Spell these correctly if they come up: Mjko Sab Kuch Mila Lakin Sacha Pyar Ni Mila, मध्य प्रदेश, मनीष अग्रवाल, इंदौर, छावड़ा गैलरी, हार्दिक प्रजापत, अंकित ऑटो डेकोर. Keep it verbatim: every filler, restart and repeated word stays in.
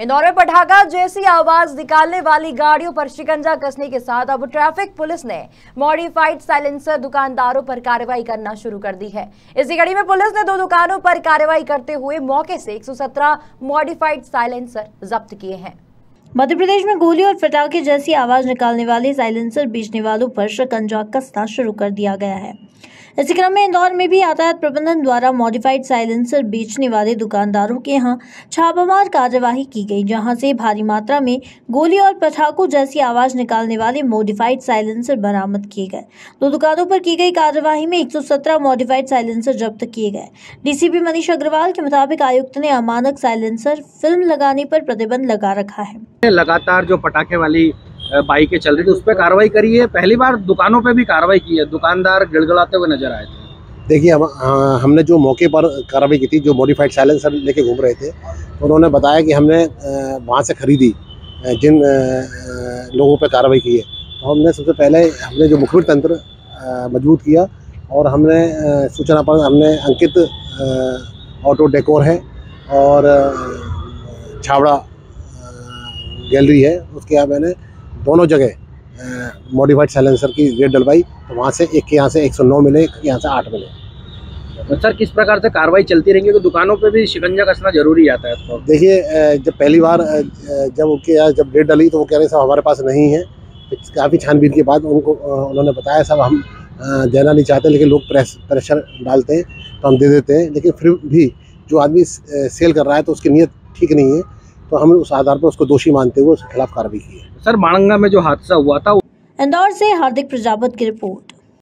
इंदौर में पटाखा जैसी आवाज निकालने वाली गाड़ियों पर शिकंजा कसने के साथ अब ट्रैफिक पुलिस ने मॉडिफाइड साइलेंसर दुकानदारों पर कार्रवाई करना शुरू कर दी है। इसी कड़ी में पुलिस ने दो दुकानों पर कार्रवाई करते हुए मौके से एक सौ सत्रह मॉडिफाइड साइलेंसर जब्त किए हैं। मध्य प्रदेश में गोली और पटाखे जैसी आवाज निकालने वाले साइलेंसर बेचने वालों पर शिकंजा कसना शुरू कर दिया गया है। इसी क्रम में इंदौर में भी यातायात प्रबंधन द्वारा मॉडिफाइड साइलेंसर बेचने वाले दुकानदारों के यहाँ छापामार कार्यवाही की गई, जहां से भारी मात्रा में गोली और पटाखों जैसी आवाज निकालने वाले मॉडिफाइड साइलेंसर बरामद किए गए। दो दुकानों पर की गई कार्यवाही में एक सौ सत्रह मॉडिफाइड साइलेंसर जब्त किए गए। डीसीपी मनीष अग्रवाल के मुताबिक आयुक्त ने अमानक साइलेंसर फिल्म लगाने पर प्रतिबंध लगा रखा है। लगातार जो पटाखे वाली बाइकें चल रही थी उस पर कार्रवाई करी है। पहली बार दुकानों पे भी कार्रवाई की है। दुकानदार गिड़गिड़ाते हुए नजर आए थे। देखिए हम आ, हमने जो मौके पर कार्रवाई की थी, जो मॉडिफाइड साइलेंसर लेके घूम रहे थे, उन्होंने बताया कि हमने वहाँ से खरीदी जिन आ, लोगों पे कार्रवाई की है। तो हमने सबसे पहले हमने जो मुखबिर तंत्र मजबूत किया और हमने आ, सूचना पर हमने अंकित ऑटो डेकोर है और छावड़ा गैलरी है, उसके यहाँ मैंने दोनों जगह मॉडिफाइड साइलेंसर की रेट डलवाई। तो वहाँ से एक के यहाँ से एक सौ नौ मिले, एक के यहाँ से आठ मिले। सर किस प्रकार से कार्रवाई चलती रहेगी? तो दुकानों पे भी शिकंजा कसना जरूरी आता है। तो देखिए जब पहली बार जब उनके यहाँ जब रेट डली तो वो कह रहे सब हमारे पास नहीं है। काफ़ी छानबीन के बाद उनको उन्होंने बताया सब हम देना नहीं चाहते, लेकिन लोग प्रेस प्रेशर डालते हैं तो हम दे देते हैं। लेकिन फिर भी जो आदमी सेल कर रहा है तो उसकी नीयत ठीक नहीं है, तो हम उस आधार पर उसको दोषी मानते हुए उसके खिलाफ कार्रवाई की है। सर माणंगा में जो हादसा हुआ था। इंदौर से हार्दिक प्रजापत की रिपोर्ट।